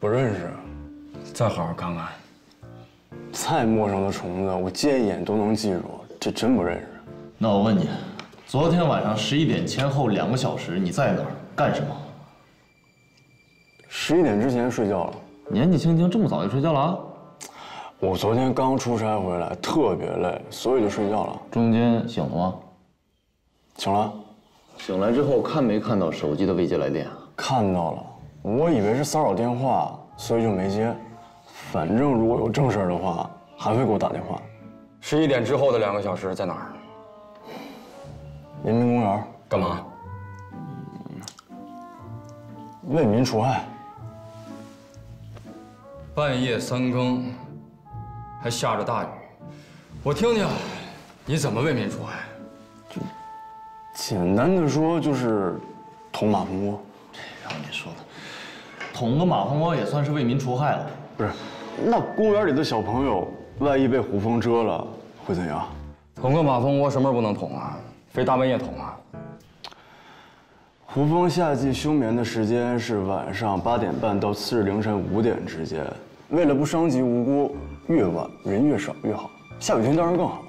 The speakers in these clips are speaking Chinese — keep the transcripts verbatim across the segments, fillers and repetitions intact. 不认识，再好好看看。再陌生的虫子，我见一眼都能记住，这真不认识。那我问你，昨天晚上十一点前后两个小时，你在哪儿干什么？十一点之前睡觉了。年纪轻轻这么早就睡觉了啊？我昨天刚出差回来，特别累，所以就睡觉了。中间醒了吗？醒了。醒来之后看没看到手机的未接来电啊？看到了。 我以为是骚扰电话，所以就没接。反正如果有正事儿的话，还会给我打电话。十一点之后的两个小时在哪儿？人民公园。干嘛？为民除害。半夜三更，还下着大雨，我听听，你怎么为民除害？就简单的说，就是捅马蜂窝。让你说的。 捅个马蜂窝也算是为民除害了，不是？那公园里的小朋友，万一被胡蜂蛰了，会怎样？捅个马蜂窝什么时候不能捅啊？非大半夜捅啊？胡蜂夏季休眠的时间是晚上八点半到次日凌晨五点之间。为了不伤及无辜，越晚人越少越好。下雨天当然更好。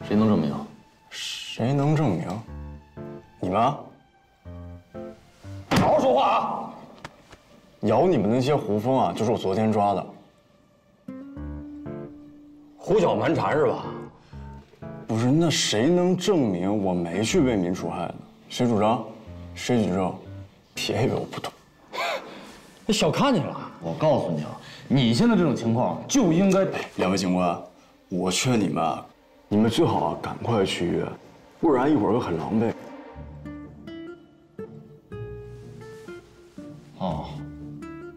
谁能证明？谁能证明？你们啊？好好说话啊！ 咬你们那些胡蜂啊，就是我昨天抓的。胡搅蛮缠是吧？不是，那谁能证明我没去为民除害呢？谁主张，谁举证？别以为我不懂，你小看你了。我告诉你啊，你现在这种情况就应该……两位警官，我劝你们啊，你们最好啊赶快续约，不然一会儿会很狼狈。哦。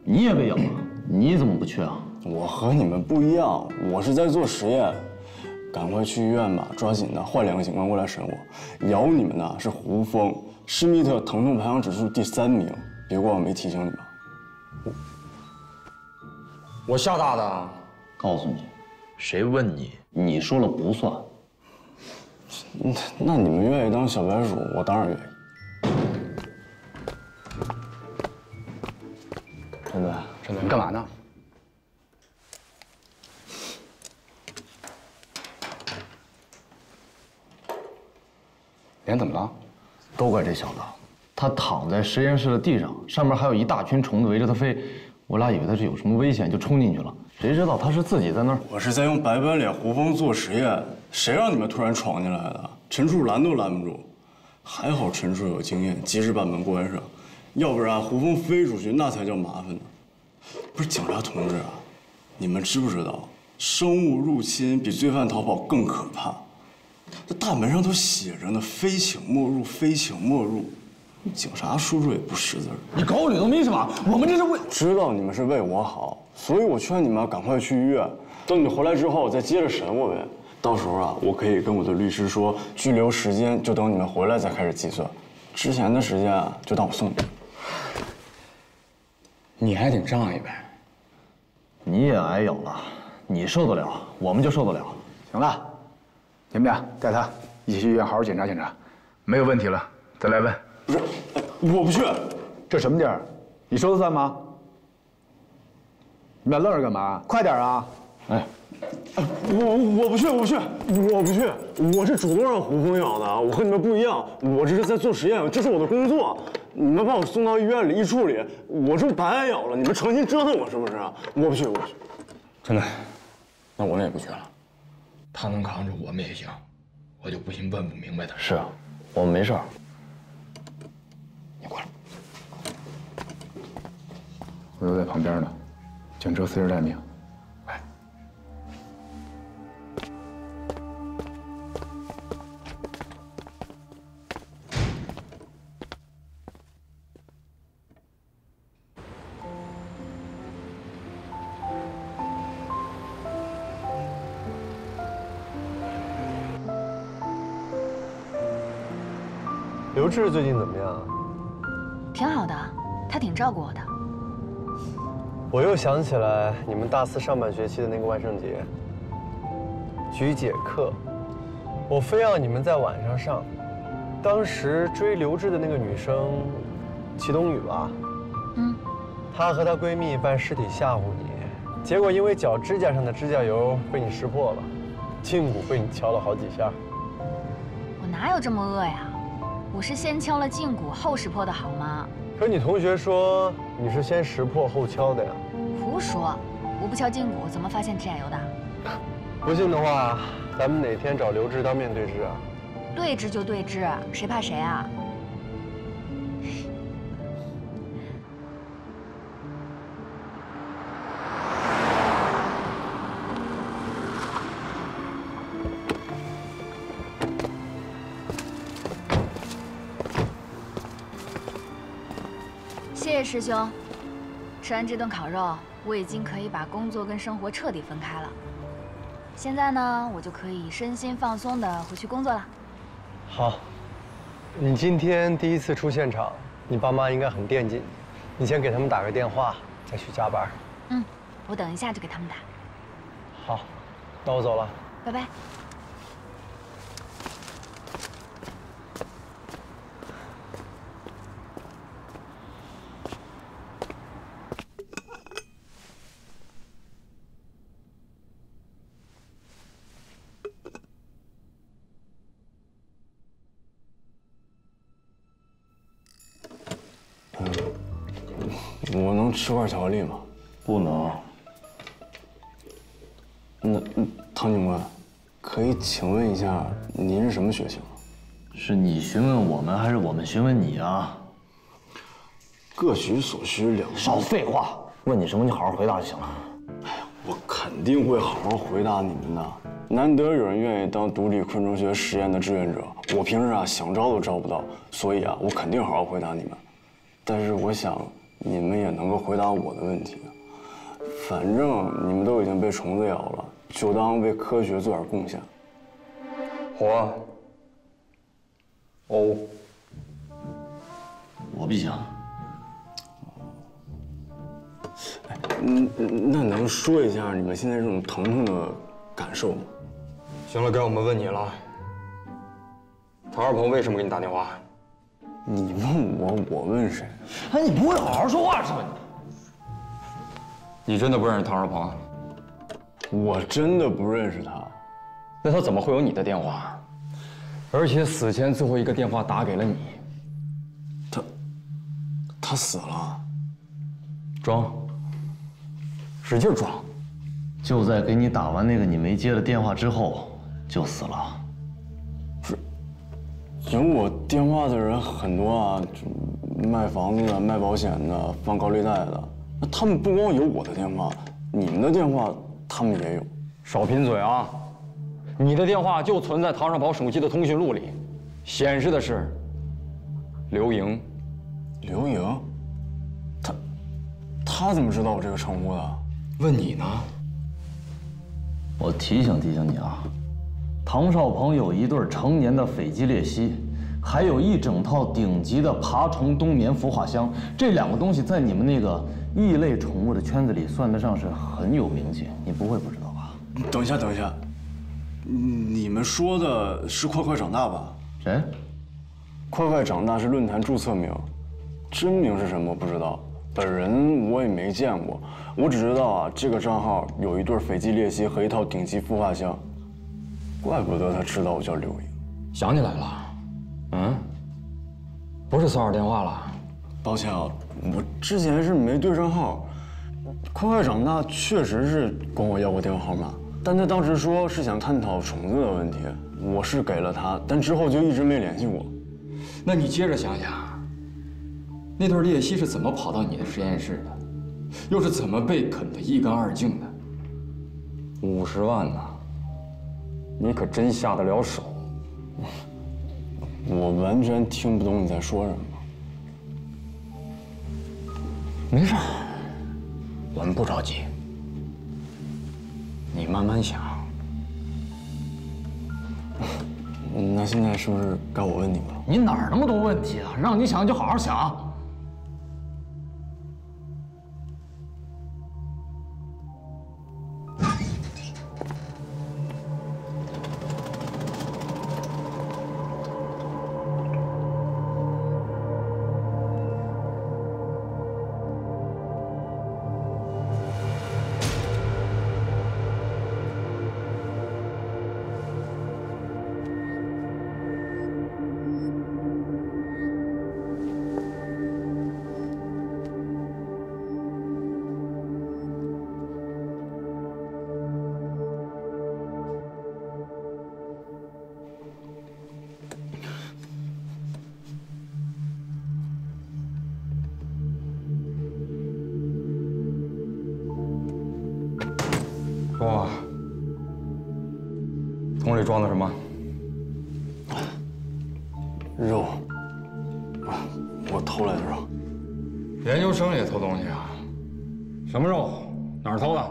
你也被咬了，你怎么不去啊？我和你们不一样，我是在做实验，赶快去医院吧，抓紧的换两个警官过来审我。咬你们的是胡蜂，施密特疼痛排行指数第三名，别怪我没提醒你们。我我吓大的，告诉你，谁问你，你说了不算。那那你们愿意当小白鼠，我当然愿意。 陈队，陈队，你干嘛呢？脸怎么了？都怪这小子，他躺在实验室的地上，上面还有一大群虫子围着他飞。我俩以为他是有什么危险，就冲进去了，谁知道他是自己在那儿。我是在用白斑脸胡蜂做实验，谁让你们突然闯进来的？陈处拦都拦不住，还好陈处有经验，及时把门关上。 要不然胡蜂飞出去，那才叫麻烦呢。不是警察同志啊，你们知不知道，生物入侵比罪犯逃跑更可怕？这大门上都写着呢，“非请莫入，非请莫入”。警察叔叔也不识字儿，你搞我吕洞宾是吧？我们这是为……知道你们是为我好，所以我劝你们赶快去医院。等你回来之后再接着审我呗。到时候啊，我可以跟我的律师说，拘留时间就等你们回来再开始计算，之前的时间啊，就当我送你。 你还挺仗义呗，你也挨咬了，你受得了，我们就受得了。行了，你们俩带他一起去医院好好检查检查，没有问题了再来问。不是，我不去，这什么地儿？你说了算吗？你们俩愣着干嘛？快点啊！哎，我我不去，我不去，我不去，我是主动让胡蜂咬的，我和你们不一样，我这是在做实验，这是我的工作。 你们把我送到医院里一处理，我这不白挨咬了？你们成心折腾我是不是？我不去，我不去。陈队，那我们也不去了。他能扛住，我们也行。我就不信问不明白他。是啊，我们没事儿。你过来，我就在旁边呢，警车随时待命。 刘志最近怎么样啊？挺好的，他挺照顾我的。我又想起来你们大四上半学期的那个万圣节菊姐课，我非要你们在晚上上。当时追刘志的那个女生，祁冬雨吧？嗯。她和她闺蜜扮尸体吓唬你，结果因为脚指甲上的指甲油被你识破了，胫骨被你敲了好几下。我哪有这么饿呀？我是先敲了胫骨后识破的好吗？可你同学说你是先识破后敲的呀。胡说！我不敲胫骨怎么发现指甲油的？不信的话，咱们哪天找刘志当面对质啊？对质就对质，谁怕谁啊？ 谢谢师兄，吃完这顿烤肉，我已经可以把工作跟生活彻底分开了。现在呢，我就可以身心放松的回去工作了。好，你今天第一次出现场，你爸妈应该很惦记你，你先给他们打个电话，再去加班。嗯，我等一下就给他们打。好，那我走了，拜拜。 我能吃块巧克力吗？不能。那唐警官，可以请问一下您是什么血型吗？是你询问我们，还是我们询问你啊？各取所需，两不少废话！问你什么就好好回答就行了。哎呀，我肯定会好好回答你们的。难得有人愿意当独立昆虫学实验的志愿者，我平时啊想招都招不到，所以啊我肯定好好回答你们。但是我想。 你们也能够回答我的问题，反正你们都已经被虫子咬了，就当为科学做点贡献。我，哦，我不行。哎，嗯，那能说一下你们现在这种疼痛的感受吗？行了，该我们问你了。唐二鹏为什么给你打电话？ 你问我，我问谁？哎，你不会好好说话是吧？你真的不认识唐二鹏？我真的不认识他，那他怎么会有你的电话？而且死前最后一个电话打给了你。他，他死了？装，使劲装！就在给你打完那个你没接的电话之后，就死了。 有我电话的人很多啊，卖房子的、卖保险的、放高利贷的，那他们不光有我的电话，你们的电话他们也有。少贫嘴啊！你的电话就存在唐少宝手机的通讯录里，显示的是刘莹。刘莹？他他怎么知道我这个称呼的？问你呢。我提醒提醒你啊。 唐少鹏有一对成年的斐济鬣蜥，还有一整套顶级的爬虫冬眠孵化箱。这两个东西在你们那个异类宠物的圈子里算得上是很有名气，你不会不知道吧？等一下，等一下，你们说的是《快快长大》吧？谁？《快快长大》是论坛注册名，真名是什么不知道，本人我也没见过。我只知道啊，这个账号有一对斐济鬣蜥和一套顶级孵化箱。 怪不得他知道我叫刘莹，想起来了，嗯，不是骚扰电话了，抱歉啊，我之前是没对上号。快快长大确实是管我要过电话号码，但他当时说是想探讨虫子的问题，我是给了他，但之后就一直没联系我。那你接着想想，那对鬣蜥是怎么跑到你的实验室的，又是怎么被啃得一干二净的？五十万呢？ 你可真下得了手！我完全听不懂你在说什么。没事，我们不着急，你慢慢想。那现在是不是该我问你了？你哪儿那么多问题啊？让你想就好好想。哇，桶里装的什么？肉。啊，我偷来的肉。研究生也偷东西啊？什么肉？哪儿偷的？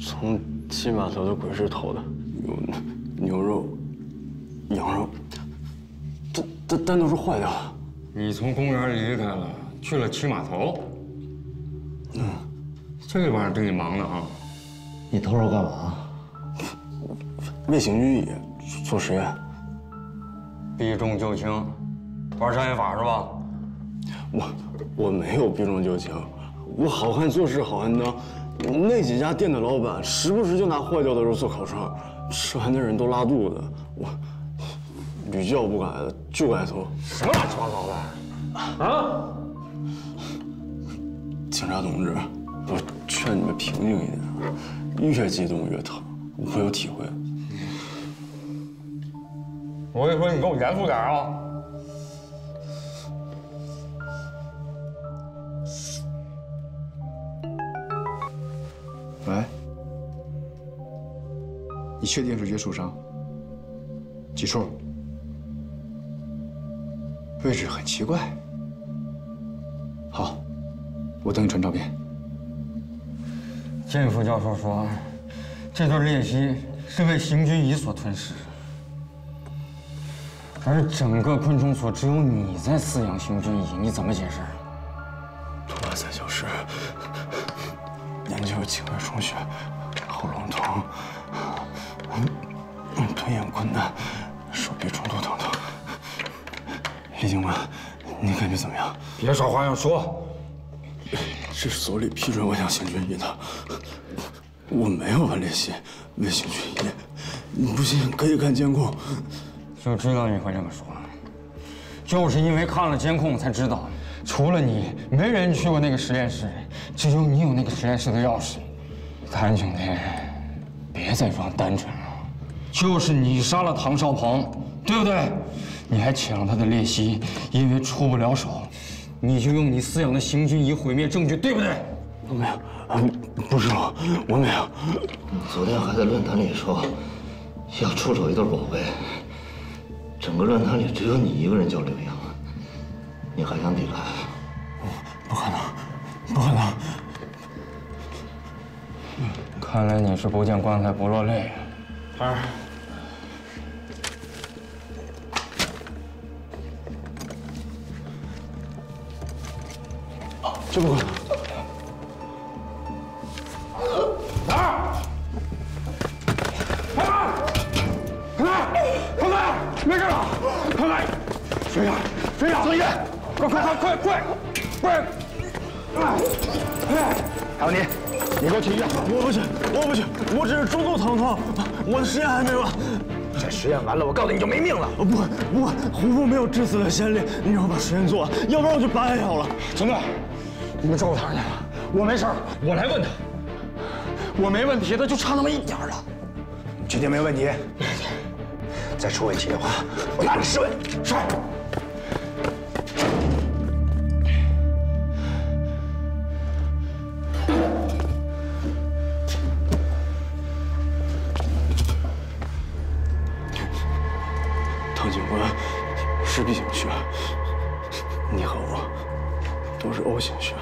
从西码头的鬼市偷的，有牛肉、羊肉，但但但都是坏的。你从公园离开了，去了七码头。嗯，这玩意儿对你忙的啊。 你偷肉干嘛？为刑具役，做实验。避重就轻，玩商业法是吧？我我没有避重就轻，我好汉做事好汉当。那几家店的老板时不时就拿坏掉的肉做烤串，吃完的人都拉肚子。我屡教不改，就该偷。什么乱七八糟的！啊！警察同志，我劝你们平静一点。 越激动越疼，我有体会。我跟你说，你给我严肃点啊！喂，你确定是约束伤？几处？位置很奇怪。好，我等你传照片。 这副教授说，这对鬣蜥是被刑具蚁所吞噬，而整个昆虫所只有你在饲养刑具蚁，你怎么解释？读完三小时，研究颈椎充血、喉咙痛、吞咽困难、手臂中毒等等。李警官，你感觉怎么样？别耍花样说。 这是所里批准我养刑具蚁的，我没有玩猎蜥，喂刑具蚁，你不信可以看监控。就知道你会这么说，就是因为看了监控才知道，除了你，没人去过那个实验室，只有你有那个实验室的钥匙。谭景天，别再装单纯了，就是你杀了唐少鹏，对不对？你还抢了他的猎蜥，因为出不了手。 你就用你饲养的刑具蚁毁灭证据，对不对？我没有，不是我，我没有。昨天还在论坛里说要出手一对宝贝，整个论坛里只有你一个人叫刘洋，你还想抵赖？不可能，不可能！看来你是不见棺材不落泪啊，摊儿。 这不可能！哪儿？开门！开门！开门！没事吧？开门！谁呀？谁呀？作业！快快快快快！快！还有你，你给我去医院！我不去，我不去，我只是中度疼痛，我的实验还没完。这实验完了，我告诉你就没命了。不会，不会，胡夫没有致死的先例，你让我把实验做完，要不然我就白挨咬了。陈队。 你们照顾他去吧，我没事儿，我来问他，我没问题，他就差那么一点了。你确定没问题？再出问题的话，我拿你试问。是。唐警官，是 B 型血，你和我都是 O 型血。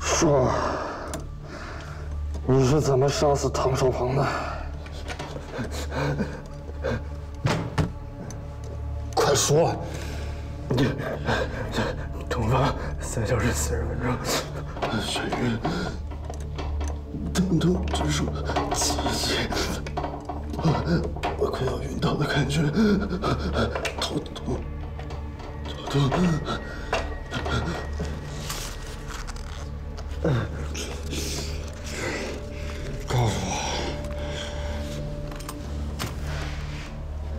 说，你是怎么杀死唐少鹏的？快说！东方三小时四十分钟，水晕，疼痛指数七级，我快要晕倒的感觉，头痛，头痛。告诉我，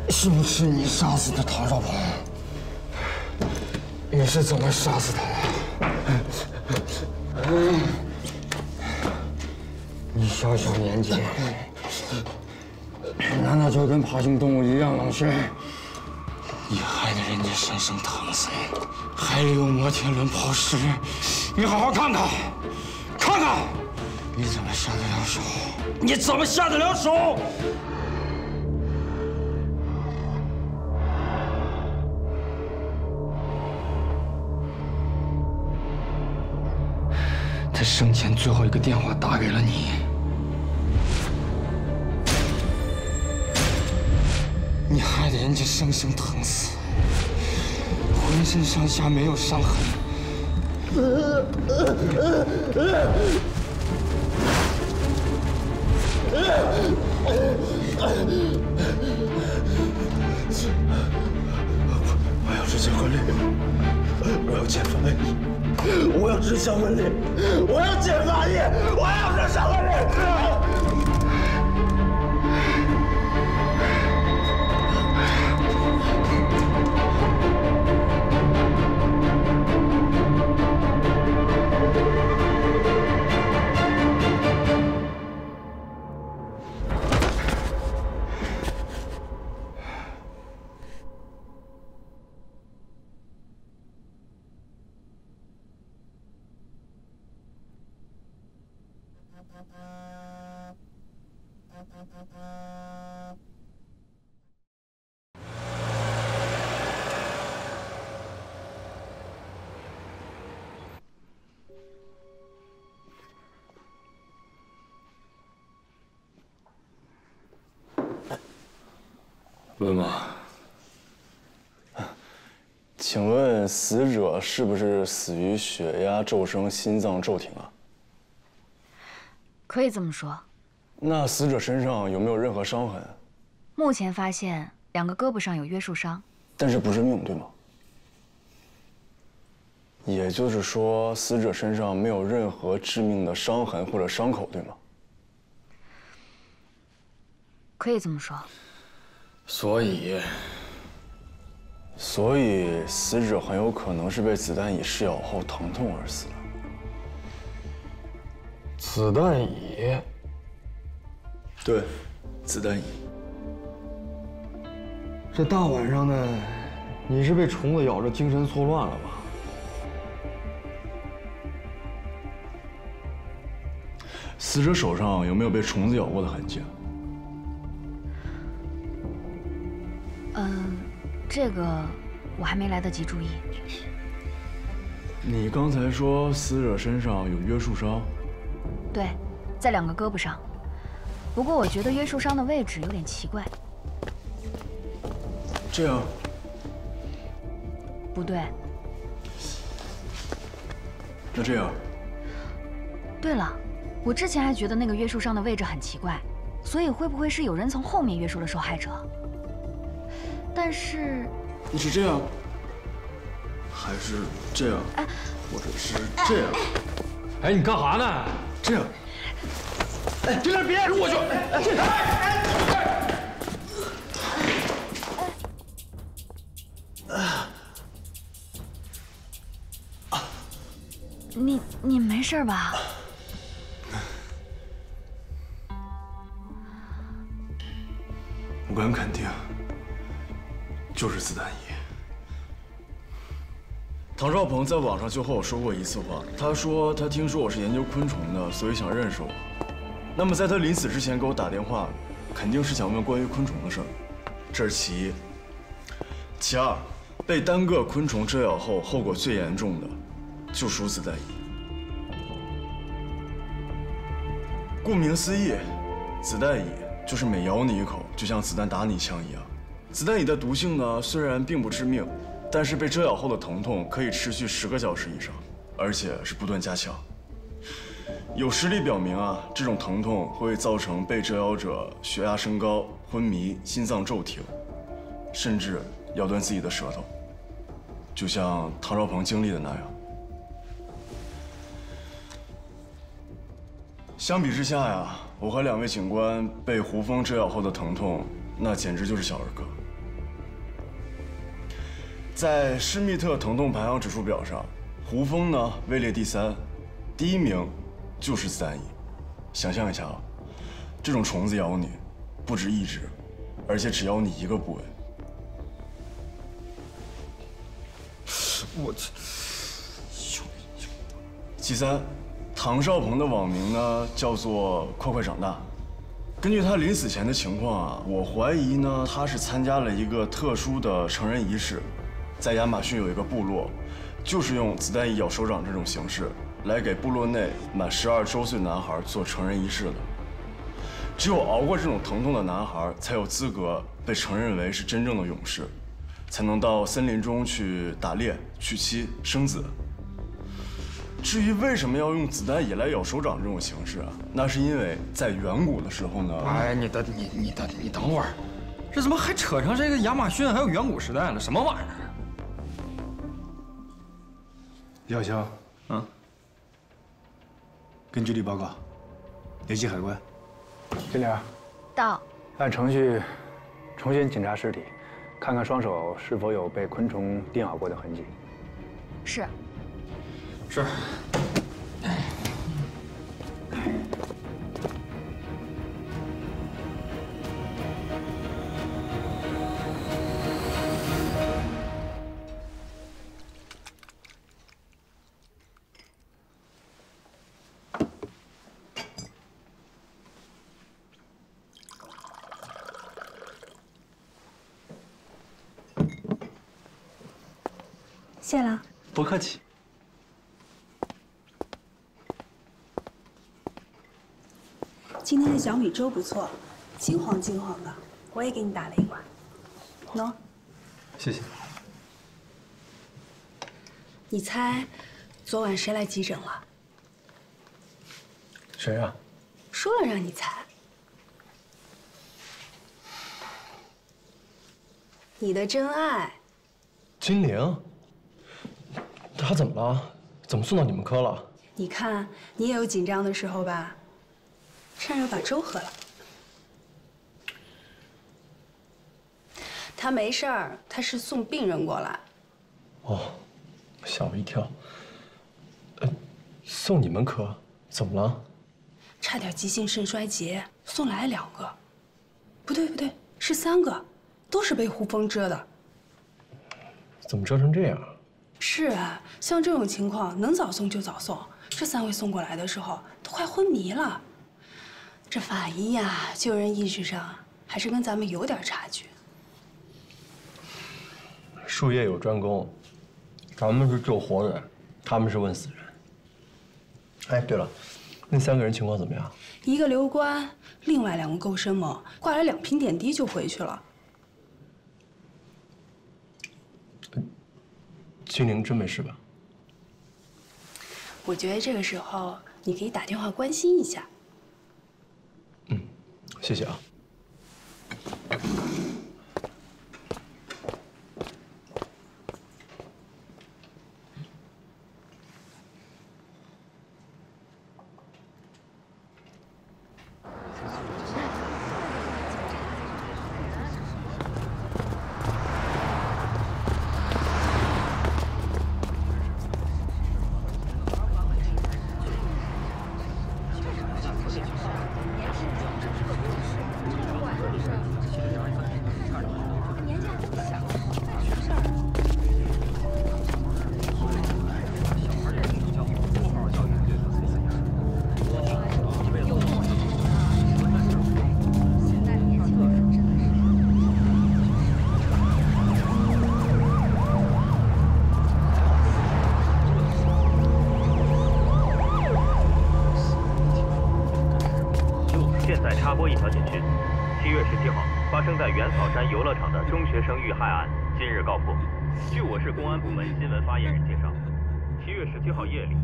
是不是你杀死的唐少鹏？你是怎么杀死他的？你小小年纪，难道就跟爬行动物一样冷血？ 你害得人家三生堂死，还利用摩天轮抛尸，你好好看看，看看，你怎么下得了手？你怎么下得了手？他生前最后一个电话打给了你，你害得人家生生疼死。 浑身上下没有伤痕，我要吃香婚礼，我要减肥，我要吃香婚礼，我要减法医，我要吃香婚礼。 文某，请问死者是不是死于血压骤升、心脏骤停啊？可以这么说。那死者身上有没有任何伤痕？目前发现两个胳膊上有约束伤，但是不是命，对吗？也就是说，死者身上没有任何致命的伤痕或者伤口，对吗？可以这么说。 所以，所以死者很有可能是被子弹蚁噬咬后疼痛而死的。子弹蚁，对，子弹蚁。这大晚上的，你是被虫子咬着精神错乱了吧？死者手上有没有被虫子咬过的痕迹啊？ 嗯，这个我还没来得及注意。你刚才说死者身上有约束伤？对，在两个胳膊上。不过我觉得约束伤的位置有点奇怪。这样？不对。那这样？对了，我之前还觉得那个约束伤的位置很奇怪，所以会不会是有人从后面约束了受害者？ 但是，你是这样，还是这样，或者是这样？哎，你干啥呢？这样，哎，这边别！我就，哎，哎，你你没事吧？我敢肯定。 就是子弹蚁。唐少鹏在网上就和我说过一次话，他说他听说我是研究昆虫的，所以想认识我。那么在他临死之前给我打电话，肯定是想问关于昆虫的事儿，这是其一。其二，被单个昆虫蛰咬后后果最严重的，就属子弹蚁。顾名思义，子弹蚁就是每咬你一口，就像子弹打你一枪一样。 子弹蚁的毒性呢，虽然并不致命，但是被蛰咬后的疼痛可以持续十个小时以上，而且是不断加强。有实例表明啊，这种疼痛会造成被蛰咬者血压升高、昏迷、心脏骤停，甚至咬断自己的舌头，就像唐少鹏经历的那样。相比之下呀，我和两位警官被胡枫蛰咬后的疼痛，那简直就是小儿科。在施密特疼痛排行指数表上，胡枫呢位列第三，第一名就是自然椅。想象一下啊，这种虫子咬你，不止一只，而且只咬你一个部位。 我去！其三，唐少鹏的网名呢叫做“快快长大”。根据他临死前的情况啊，我怀疑呢他是参加了一个特殊的成人仪式，在亚马逊有一个部落，就是用子弹蚁咬手掌这种形式来给部落内满十二周岁男孩做成人仪式的。只有熬过这种疼痛的男孩，才有资格被承认为是真正的勇士。 才能到森林中去打猎、娶妻、生子。至于为什么要用子弹蚁来咬手掌这种形式啊，那是因为在远古的时候呢。哎，你等你你等你等会儿，这怎么还扯上这个亚马逊还有远古时代了？什么玩意儿？李小强，嗯，跟局里报告，联系海关。金莲，到。按程序重新检查尸体。 看看双手是否有被昆虫叮咬过的痕迹。是。是。谢了，不客气。今天的小米粥不错，金黄金黄的，我也给你打了一碗。喏，谢谢。你猜，昨晚谁来急诊了？谁啊？说了让你猜。你的真爱。金玲。 他怎么了？怎么送到你们科了？你看，你也有紧张的时候吧？趁热把粥喝了。他没事儿，他是送病人过来。哦，吓我一跳。呃，送你们科？怎么了？差点急性肾衰竭，送来两个。不对不对，是三个，都是被胡蜂蛰的。怎么蛰成这样？ 是啊，像这种情况能早送就早送。这三位送过来的时候都快昏迷了。这法医呀，救人意识上还是跟咱们有点差距。术业有专攻，咱们是救活人，他们是问死人。哎，对了，那三个人情况怎么样？一个留观，另外两个够生猛，挂了两瓶点滴就回去了。 金玲真没事吧？我觉得这个时候你可以打电话关心一下。嗯，谢谢啊。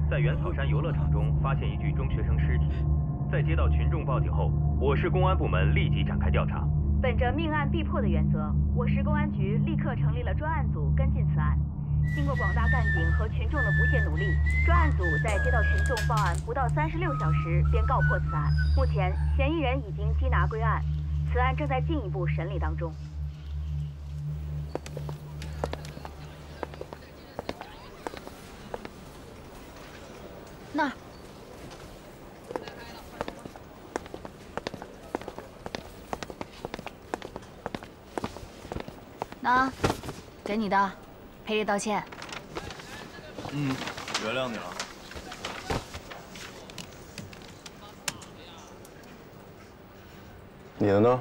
在元草山游乐场中发现一具中学生尸体，在接到群众报警后，我市公安部门立即展开调查。本着命案必破的原则，我市公安局立刻成立了专案组跟进此案，经过广大干警和群众的不懈努力，专案组在接到群众报案不到三十六小时便告破此案。目前，嫌疑人已经缉拿归案，此案正在进一步审理当中。 那儿，那，给你的，赔礼道歉。嗯，原谅你了。你的呢？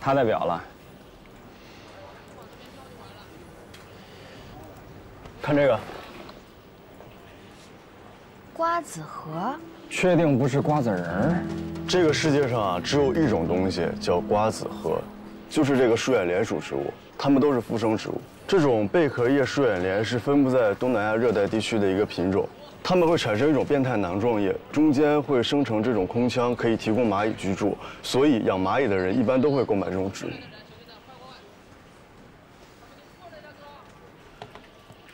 他代表了。 看这个，瓜子核，确定不是瓜子仁儿？这个世界上啊，只有一种东西叫瓜子核，就是这个树眼莲属植物，它们都是附生植物。这种贝壳叶树眼莲是分布在东南亚热带地区的一个品种，它们会产生一种变态囊状叶，中间会生成这种空腔，可以提供蚂蚁居住。所以养蚂蚁的人一般都会购买这种植物。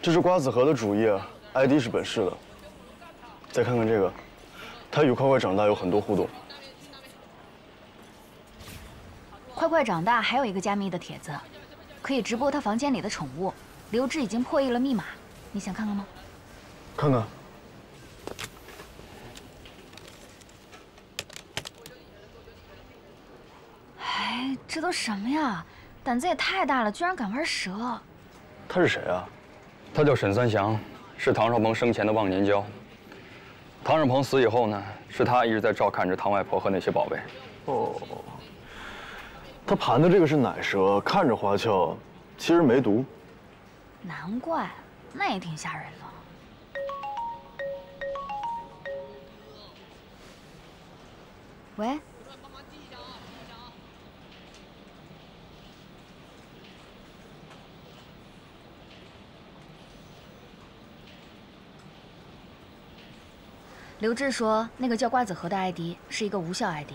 这是瓜子核的主叶 ，I D 是本市的。再看看这个，它与快快长大有很多互动。快快长大还有一个加密的帖子，可以直播他房间里的宠物。刘志已经破译了密码，你想看看吗？看看。哎，这都什么呀？胆子也太大了，居然敢玩蛇！他是谁啊？ 他叫沈三祥，是唐少鹏生前的忘年交。唐少鹏死以后呢，是他一直在照看着唐外婆和那些宝贝。哦，他盘的这个是奶蛇，看着花俏，其实没毒。难怪，那也挺吓人的。喂。 刘志说，那个叫瓜子核的 I D 是一个无效 I D。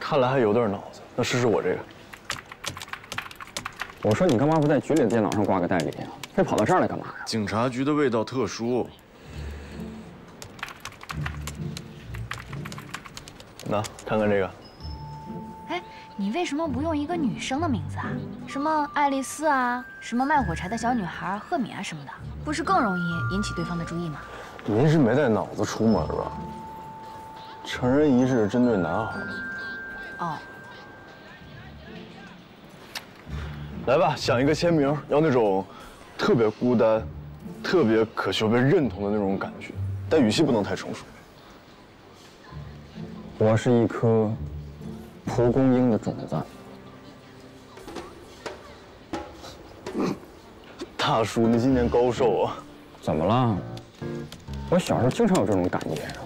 看来还有点脑子，那试试我这个。我说你干嘛不在局里的电脑上挂个代理啊？非跑到这儿来干嘛呀？警察局的味道特殊。那看看这个。哎，你为什么不用一个女生的名字啊？什么爱丽丝啊，什么卖火柴的小女孩赫敏啊什么的，不是更容易引起对方的注意吗？ 您是没带脑子出门吧？成人仪式针对男孩。哦。来吧，想一个签名，要那种特别孤单、特别渴求被认同的那种感觉，但语气不能太成熟。我是一颗蒲公英的种子。大叔，你今年高寿啊？怎么了？ 我小时候经常有这种感觉啊。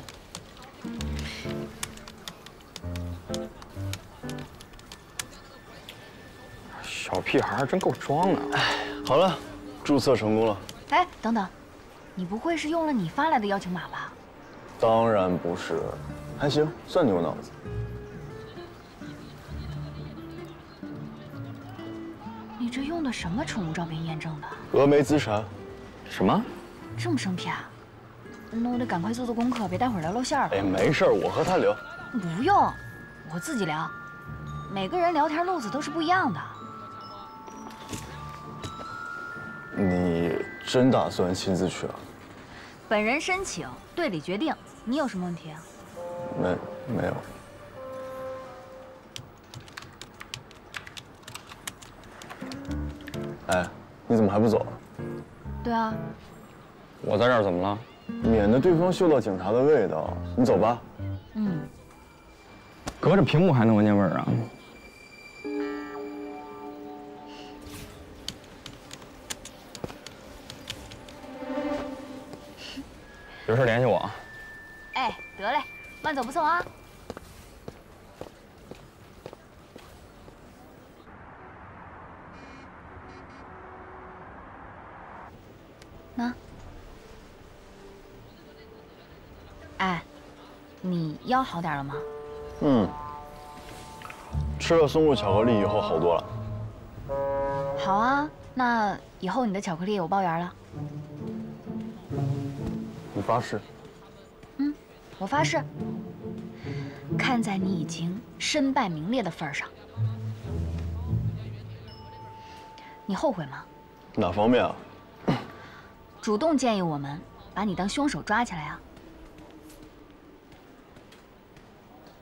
小屁孩真够装的。哎，好了，注册成功了。哎，等等，你不会是用了你发来的邀请码吧？当然不是，还行，算你有脑子。你这用的什么宠物照片验证的？峨眉资产。什么？这么生僻啊？ 那我得赶快做做功课，别待会儿聊露馅儿了。哎，没事儿，我和他聊。不用，我自己聊。每个人聊天路子都是不一样的。你真打算亲自去啊？本人申请，队里决定。你有什么问题啊？没，没有。哎，你怎么还不走啊？对啊。我在这儿怎么了？ 免得对方嗅到警察的味道，你走吧。嗯，隔着屏幕还能闻见味儿啊！有事联系我啊。哎，得嘞，慢走不送啊。 腰好点了吗？嗯，吃了松露巧克力以后好多了。好啊，那以后你的巧克力我包圆了。你发誓？嗯，我发誓。看在你已经身败名裂的份上，你后悔吗？哪方面啊？主动建议我们把你当凶手抓起来啊！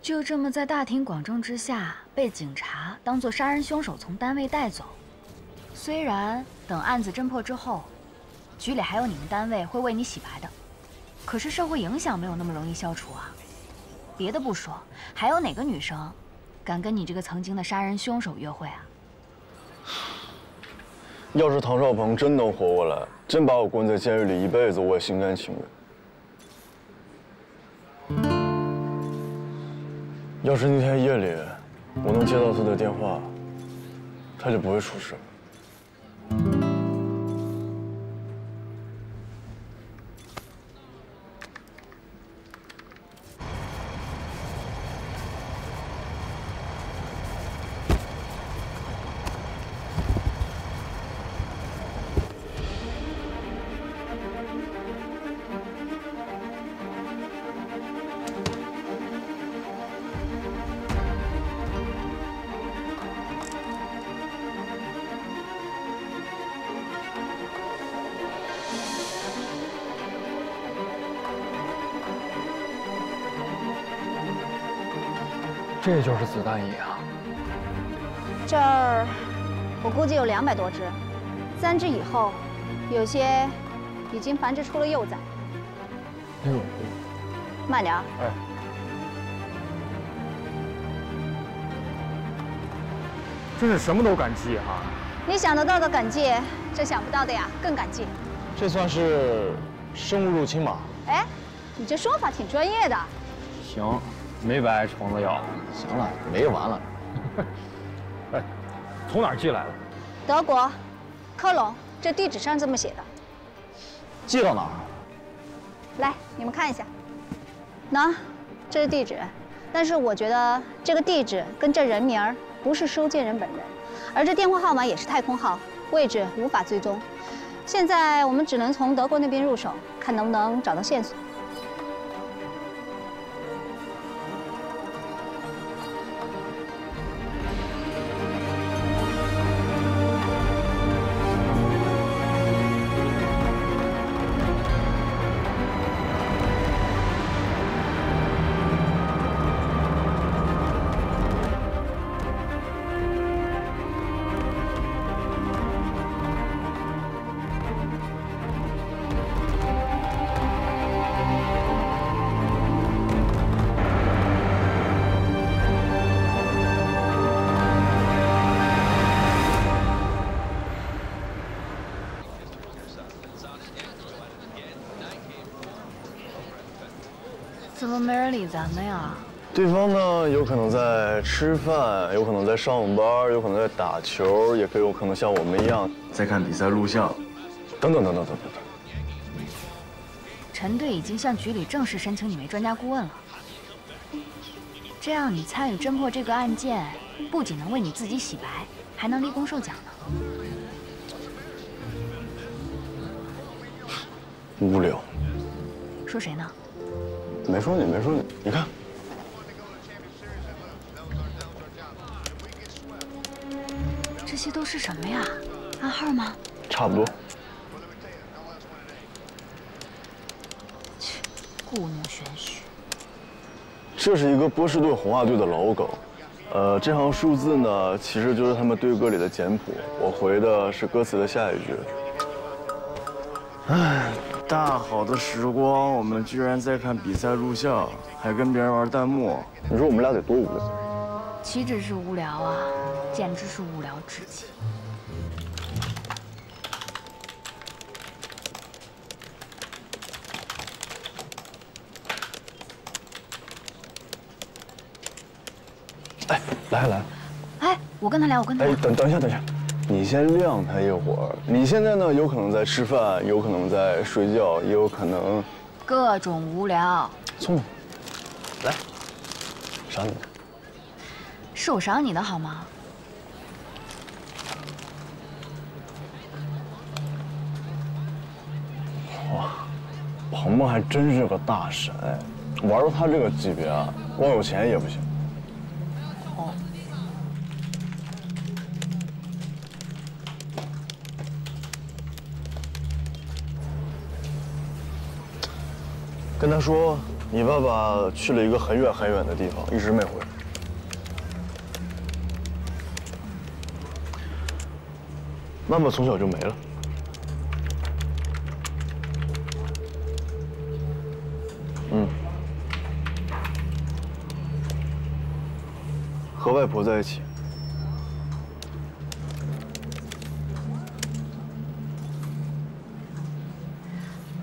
就这么在大庭广众之下被警察当作杀人凶手从单位带走，虽然等案子侦破之后，局里还有你们单位会为你洗白的，可是社会影响没有那么容易消除啊！别的不说，还有哪个女生敢跟你这个曾经的杀人凶手约会啊？ 要是唐少鹏真能活过来，真把我关在监狱里一辈子，我也心甘情愿。要是那天夜里我能接到他的电话，他就不会出事。这就是子弹蚁啊！这儿我估计有两百多只，三只以后，有些已经繁殖出了幼崽。哎呦！慢点啊！哎。真是什么都敢记啊！你想得到的敢记，这想不到的呀更敢记。这算是生物入侵吗？哎，你这说法挺专业的。行。 没白挨虫子咬，行了，没完了。哎，从哪儿寄来的？德国，科隆，这地址上这么写的。寄到哪儿？来，你们看一下。喏，这是地址，但是我觉得这个地址跟这人名儿不是收件人本人，而这电话号码也是太空号，位置无法追踪。现在我们只能从德国那边入手，看能不能找到线索。 怎么没人理咱们呀？对方呢，有可能在吃饭，有可能在上班，有可能在打球，也可以有可能像我们一样在看比赛录像，等等等等等等等。陈队已经向局里正式申请你为专家顾问了，这样你参与侦破这个案件，不仅能为你自己洗白，还能立功受奖呢。无聊。说谁呢？ 没说你，没说你，你看。这些都是什么呀？暗号吗？差不多。切，故弄玄虚。这是一个波士顿红袜队的老梗，呃，这行数字呢，其实就是他们队歌里的简谱。我回的是歌词的下一句。唉。 大好的时光，我们居然在看比赛录像，还跟别人玩弹幕。你说我们俩得多无聊？岂止是无聊啊，简直是无聊至极。哎，来来，哎，我跟他聊，我跟他聊。哎，等等一下，等一下。 你先晾他一会儿。你现在呢，有可能在吃饭，有可能在睡觉，也有可能各种无聊。聪明，来，赏你。是我赏你的好吗？哇，鹏鹏还真是个大神，玩到他这个级别啊，光有钱也不行。 跟他说，你爸爸去了一个很远很远的地方，一直没回来。妈妈从小就没了。嗯，和外婆在一起。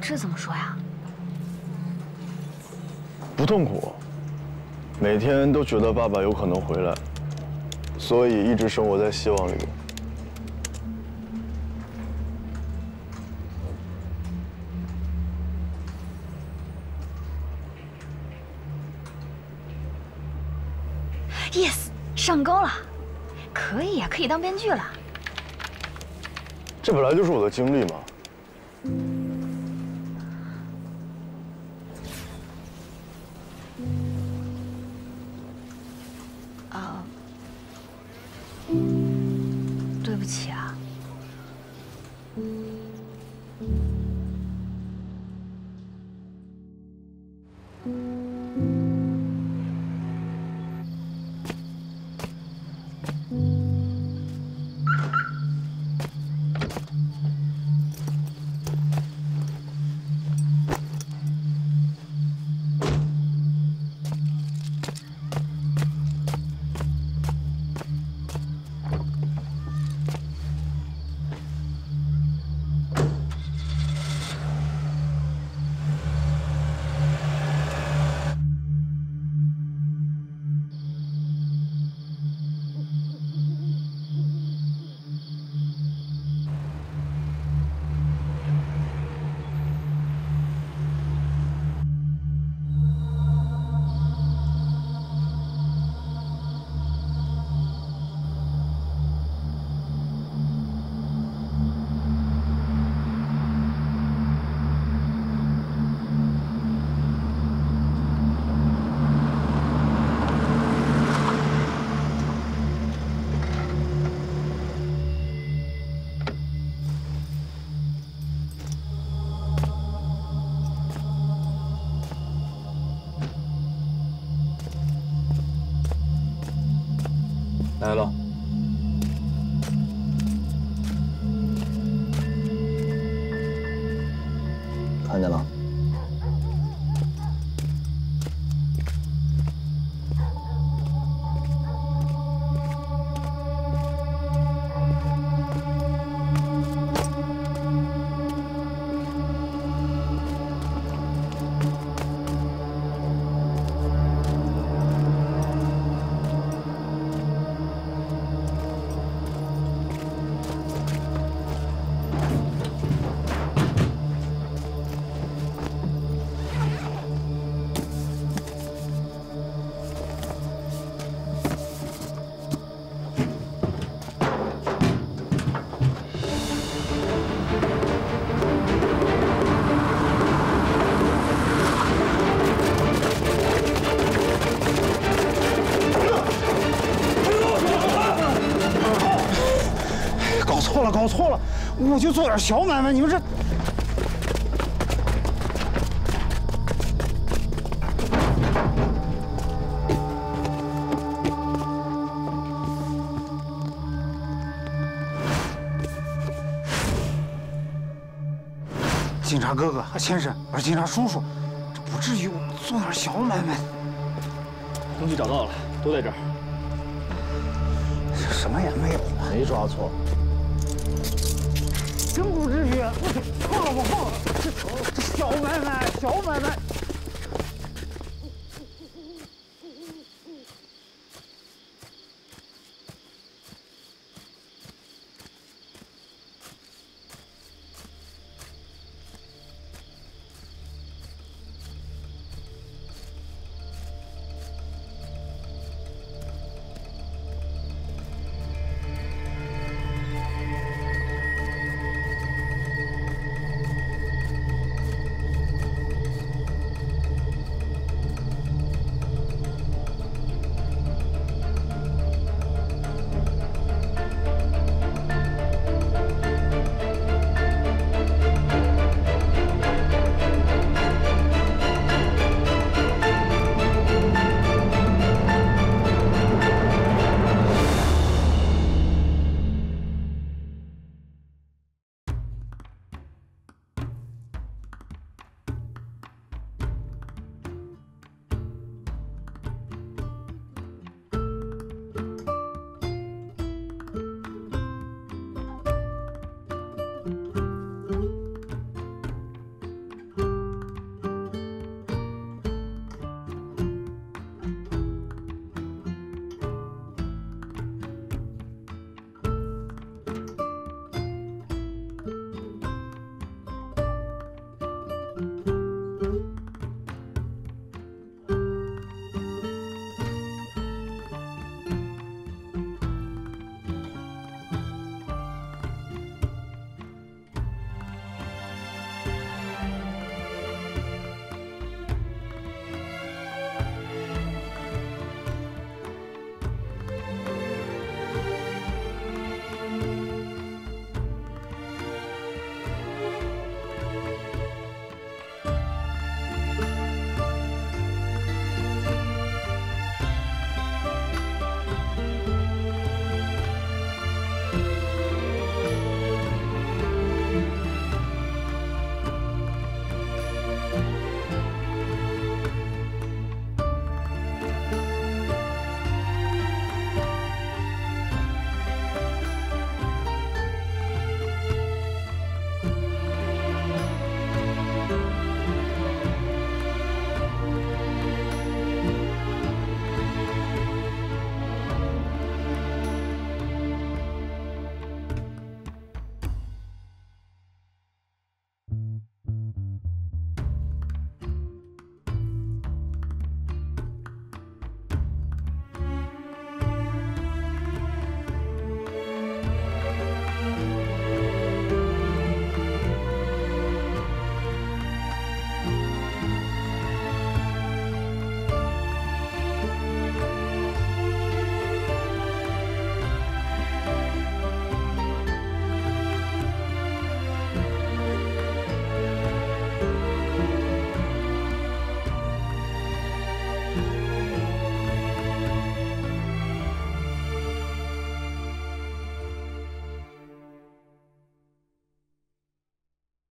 这怎么说呀？ 不痛苦，每天都觉得爸爸有可能回来，所以一直生活在希望里。yes， 上钩了，可以呀，可以当编剧了。这本来就是我的经历嘛。 来了。看见了。搞错了，我就做点小买卖，你们这。 警察哥哥啊，先生，我是警察叔叔，这不至于，我做点小买卖。东西找到了，都在这儿。什么也没有，没抓错。 真不至于！我放了，我放了，这小买卖，小买卖。